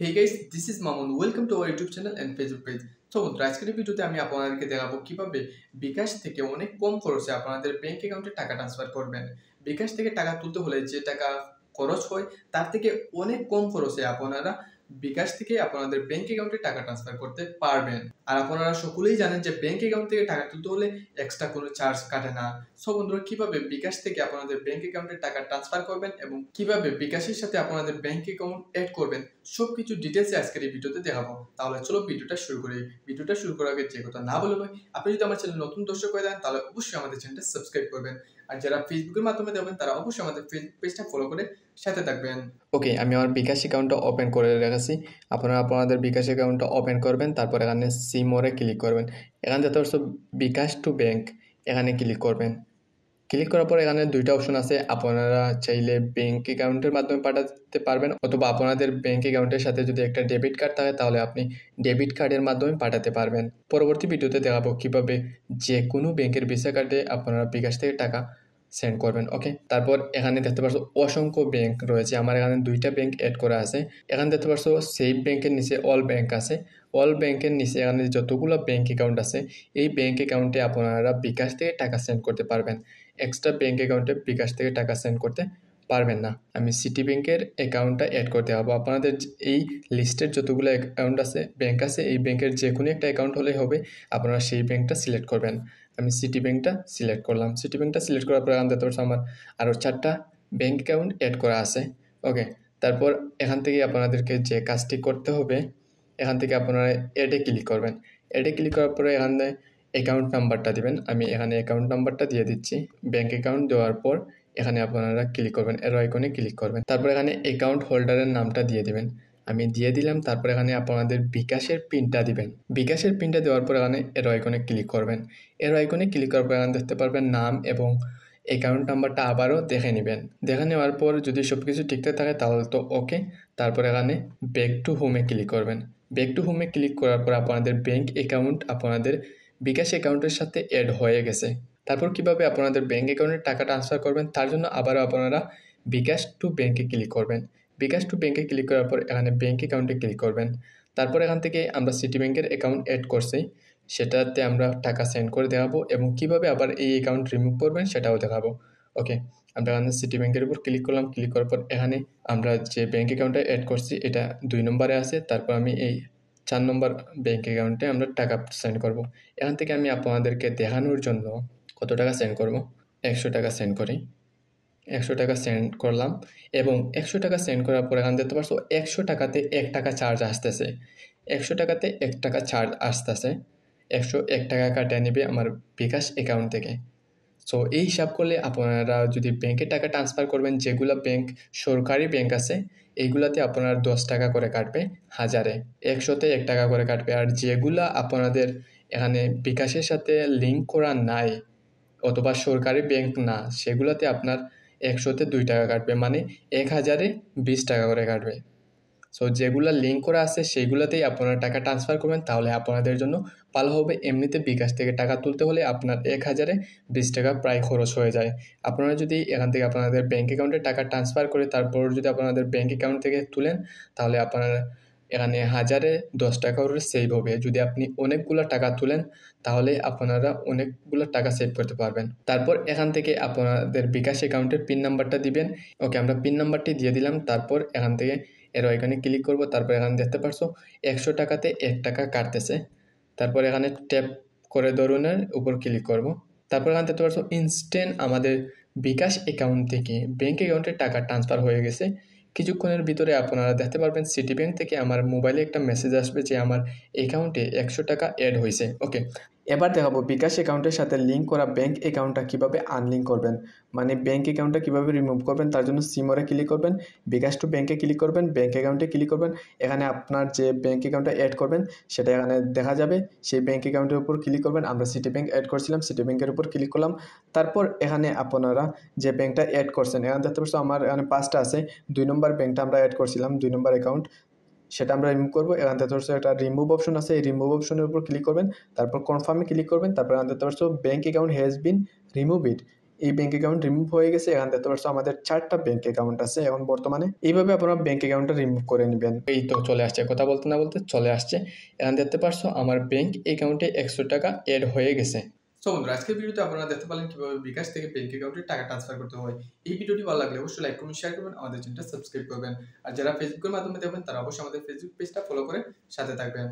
Hey guys, this is Mamun. Welcome to our YouTube channel and Facebook page. So আজকের ভিডিওতে আমি আপনাদেরকে দেখাবো কিভাবে বিকাশ থেকে অনেক কম খরচে আপনাদের ব্যাংক অ্যাকাউন্টে টাকা ট্রান্সফার করবেন। বিকাশ থেকে টাকা তুলতে হলে যে টাকা খরচ হয় তার থেকে অনেক কম খরচে আপনারা বিকাশ থেকে আপনাদের ব্যাংক অ্যাকাউন্টে টাকা ট্রান্সফার করতে পারবেন। আর আপনারা সকলেই জানেন যে ব্যাংক অ্যাকাউন্ট থেকে টাকা তুলতে হলে এক্সট্রা কোনো চার্জ কাটে না। সো বন্ধুরা, কিভাবে বিকাশ থেকে আপনাদের ব্যাংক অ্যাকাউন্টে টাকা ট্রান্সফার করবেন এবং কিভাবে বিকাশের সাথে আপনাদের ব্যাংক অ্যাকাউন্ট অ্যাড করবেন সবকিছু ডিটেলসে আজকের এই ভিডিওতে দেখাবো। তাহলে চলো ভিডিওটা শুরু করি। ভিডিওটা শুরু করার আগে যে কথা না বলে নয়, আপনি যদি আমার চ্যানেল নতুন দর্শক হয়ে যান তাহলে অবশ্যই আমাদের চ্যানেলটা সাবস্ক্রাইব করবেন। আর যারা ফেসবুকের মাধ্যমে দেখবেন তারা অবশ্যই আমাদের ফেসবুক পেজটা ফলো করে সাথে থাকবেন। ওকে, আমি আমার বিকাশ অ্যাকাউন্টটা ওপেন করে রেখেছি। আপনারা আপনাদের বিকাশ অ্যাকাউন্টটা ওপেন করবেন, তারপর এখানে সিমোরে ক্লিক করবেন। এখানে যেতে হচ্ছে বিকাশ টু ব্যাংক, এখানে ক্লিক করবেন। ক্লিক করার পর এখানে দুইটা অপশন আছে, আপনারা চাইলে ব্যাংক অ্যাকাউন্টের মাধ্যমে পাঠাতে পারবেন অথবা আপনাদের ব্যাংক অ্যাকাউন্টের সাথে যদি একটা ডেবিট কার্ড থাকে তাহলে আপনি ডেবিট কার্ডের মাধ্যমে পাঠাতে পারবেন। পরবর্তী ভিডিওতে দেখাবো কীভাবে যে কোনো ব্যাংকের ভিসা কার্ডে আপনারা বিকাশ থেকে টাকা সেন্ড করবেন। ওকে, তারপর এখানে দেখতে পাচ্ছ অসংখ্য ব্যাংক রয়েছে। আমার এখানে দুইটা ব্যাংক অ্যাড করা আছে। এখানে দেখতে পাচ্ছ সেভ ব্যাংকের নিচে অল ব্যাংক আছে, অল ব্যাংকের নিচে এখানে যতগুলো ব্যাংক অ্যাকাউন্ট আছে এই ব্যাংক অ্যাকাউন্টে আপনারা বিকাশ থেকে টাকা সেন্ড করতে পারবেন। এক্সট্রা ব্যাংক অ্যাকাউন্টে বিকাশ থেকে টাকা সেন্ড করতে পারবেন না। আমি সিটি ব্যাংকের অ্যাকাউন্টটা অ্যাড করতে হবে। আপনাদের এই লিস্টের যতগুলো অ্যাকাউন্ট আছে ব্যাংক আছে এই ব্যাংকের যে কোনো একটা অ্যাকাউন্ট হলেই হবে, আপনারা সেই ব্যাংকটা সিলেক্ট করবেন। আমি সিটি ব্যাংকটা সিলেক্ট করলাম। সিটি ব্যাংকটা সিলেক্ট করার পর এখান থেকে আমার আরও 4টা ব্যাংক অ্যাকাউন্ট অ্যাড করা আছে। ওকে, তারপর এখান থেকে আপনাদেরকে যে কাজটি করতে হবে, এখান থেকে আপনারা অ্যাডে ক্লিক করবেন। অ্যাডে ক্লিক করার পরে এখানে অ্যাকাউন্ট নাম্বারটা দেবেন। আমি এখানে অ্যাকাউন্ট নাম্বারটা দিয়ে দিচ্ছি। ব্যাংক অ্যাকাউন্ট দেওয়ার পর এখানে আপনারা ক্লিক করবেন, এরো আইকনে ক্লিক করবেন। তারপর এখানে অ্যাকাউন্ট হোল্ডারের নামটা দিয়ে দেবেন। আমি দিয়ে দিলাম। তারপর এখানে আপনাদের বিকাশের পিনটা দিবেন। বিকাশের পিনটা দেওয়ার পর এখানে এরো আইকনে ক্লিক করবেন। এরো আইকনে ক্লিক করার পর এখানে দেখতে পারবেন নাম এবং অ্যাকাউন্ট নাম্বারটা আবারও দেখে নেবেন। দেখে নেওয়ার পর যদি সব কিছু ঠিকঠাক থাকে তাহলে তো ওকে। তারপর এখানে ব্যাক টু হোমে ক্লিক করবেন। ব্যাক টু হোমে ক্লিক করার পর আপনাদের ব্যাংক অ্যাকাউন্ট আপনাদের বিকাশ অ্যাকাউন্টের সাথে অ্যাড হয়ে গেছে। তারপর কীভাবে আপনাদের ব্যাংক অ্যাকাউন্টে টাকা ট্রান্সফার করবেন তার জন্য আবারও আপনারা বিকাশ টু ব্যাংকে ক্লিক করবেন। বিকাশ টু ব্যাংকে ক্লিক করার পর এখানে ব্যাংক অ্যাকাউন্টে ক্লিক করবেন। তারপর এখান থেকে আমরা সিটি ব্যাংকের অ্যাকাউন্ট অ্যাড করছি, সেটাতে আমরা টাকা সেন্ড করে দেখাবো এবং কীভাবে আবার এই অ্যাকাউন্ট রিমুভ করবেন সেটাও দেখাবো। ওকে, আমরা এখানে সিটি ব্যাংকের উপর ক্লিক করলাম। ক্লিক করার পর এখানে আমরা যে ব্যাংক অ্যাকাউন্টটা অ্যাড করছি এটা 2 নম্বরে আছে। তারপর আমি এই 4 নম্বর ব্যাংক অ্যাকাউন্টে আমরা টাকা সেন্ড করব। এখান থেকে আমি আপনাদেরকে দেখানোর জন্য কত টাকা সেন্ড করব, 100 টাকা সেন্ড করি। 100 টাকা সেন্ড করলাম এবং 100 টাকা সেন্ড করার পর এখান দেখতে পারছো 100 টাকাতে 1 টাকা চার্জ আসতেছে। 100 টাকাতে 1 টাকা চার্জ আসতেছে। 101 টাকা কাটা নেবে আমার বিকাশ অ্যাকাউন্ট থেকে। সো এই হিসাব করলে আপনারা যদি ব্যাংকে টাকা ট্রান্সফার করবেন, যেগুলো ব্যাংক সরকারি ব্যাংক আছে এইগুলাতে আপনার 10 টাকা করে কাটবে হাজারে, 100তে 1 টাকা করে কাটবে। আর যেগুলা আপনাদের এখানে বিকাশের সাথে লিঙ্ক করা নাই অথবা সরকারি ব্যাংক না সেগুলোতে আপনার 100তে 2 টাকা কাটবে, মানে 1020 টাকা করে কাটবে। সো যেগুলো লিঙ্ক করা আছে সেইগুলোতেই আপনারা টাকা ট্রান্সফার করবেন, তাহলে আপনাদের জন্য ভালো হবে। এমনিতে বিকাশ থেকে টাকা তুলতে হলে আপনার 1020 টাকা প্রায় খরচ হয়ে যায়। আপনারা যদি এখান থেকে আপনাদের ব্যাংক অ্যাকাউন্টে টাকা ট্রান্সফার করে তারপর যদি আপনাদের ব্যাংক অ্যাকাউন্ট থেকে তুলেন তাহলে আপনার এখানে 1010 টাকা করে সেভ হবে। যদি আপনি অনেকগুলো টাকা তুলেন তাহলে আপনারা অনেকগুলো টাকা সেভ করতে পারবেন। তারপর এখান থেকে আপনাদের বিকাশ অ্যাকাউন্টের পিন নাম্বারটা দিবেন। ওকে, আমরা পিন নাম্বারটি দিয়ে দিলাম। তারপর এখান থেকে এর ওইখানে ক্লিক করব। তারপর এখানে দেখতে পারছো 100 টাকাতে 1 টাকা কাটতেছে। তারপর এখানে ট্যাপ করে ধরুনের উপর ক্লিক করব। তারপর এখানে দেখতে পারছো ইনস্ট্যান্ট আমাদের বিকাশ অ্যাকাউন্ট থেকে ব্যাংক অ্যাকাউন্টে টাকা ট্রান্সফার হয়ে গেছে। কিছুক্ষণের ভিতরে আপনারা দেখতে পারবেন সিটি ব্যাংক থেকে আমার মোবাইলে একটা মেসেজ আসবে যে আমার অ্যাকাউন্টে 100 টাকা অ্যাড হয়েছে। ওকে, এবার দেখাবো বিকাশ অ্যাকাউন্টের সাথে লিঙ্ক করা ব্যাংক অ্যাকাউন্টটা কীভাবে আনলিঙ্ক করবেন, মানে ব্যাংক অ্যাকাউন্টটা কীভাবে রিমুভ করবেন। তার জন্য সিমোরে ক্লিক করবেন, বিকাশ টু ব্যাংকে ক্লিক করবেন, ব্যাংক অ্যাকাউন্টে ক্লিক করবেন। এখানে আপনার যে ব্যাংক অ্যাকাউন্টটা অ্যাড করবেন সেটা এখানে দেখা যাবে। সেই ব্যাংক অ্যাকাউন্টের উপর ক্লিক করবেন। আমরা সিটি ব্যাংক অ্যাড করছিলাম, সিটি ব্যাংকের উপর ক্লিক করলাম। তারপর এখানে আপনারা যে ব্যাংকটা অ্যাড করছেন এখানে দেখতে পাচ্ছ আমার এখানে 5টা আছে। 2 নম্বর ব্যাংকটা আমরা অ্যাড করছিলাম, 2 নম্বর অ্যাকাউন্ট, সেটা আমরা রিমুভ করবো। এখান থেকে ধরছো একটা রিমুভ অপশন আছে, এই রিমুভ অপশনের উপর ক্লিক করবেন। তারপর কনফার্মে ক্লিক করবেন। তারপর এখান থেকে ধরছো bank account has been remove it, এই ব্যাংক অ্যাকাউন্ট রিমুভ হয়ে গেছে। এখান থেকে তো আমাদের 4টা ব্যাংক অ্যাকাউন্ট আছে এখন বর্তমানে। এইভাবে আপনারা ব্যাংক অ্যাকাউন্টটা রিমুভ করে নেবেন। এই তো চলে আসছে, কথা বলতে না বলতে চলে আসছে। এখান দেখতে পারছো আমার ব্যাংক অ্যাকাউন্টে 100 টাকা এড হয়ে গেছে। সো বন্ধুরা, আজকের ভিডিওতে আপনারা দেখতে পেলেন কিভাবে বিকাশ থেকে ব্যাংক অ্যাকাউন্টে টাকা ট্রান্সফার করতে হয়। এই ভিডিওটি ভালো লাগলে অবশ্যই লাইক কমেন্ট শেয়ার করবেন, আমাদের চ্যানেলটা সাবস্ক্রাইব করবেন, আর যারা ফেসবুকের মাধ্যমে দেখবেন তারা অবশ্যই আমাদের ফেসবুক পেজটা ফলো করে সাথে থাকবেন।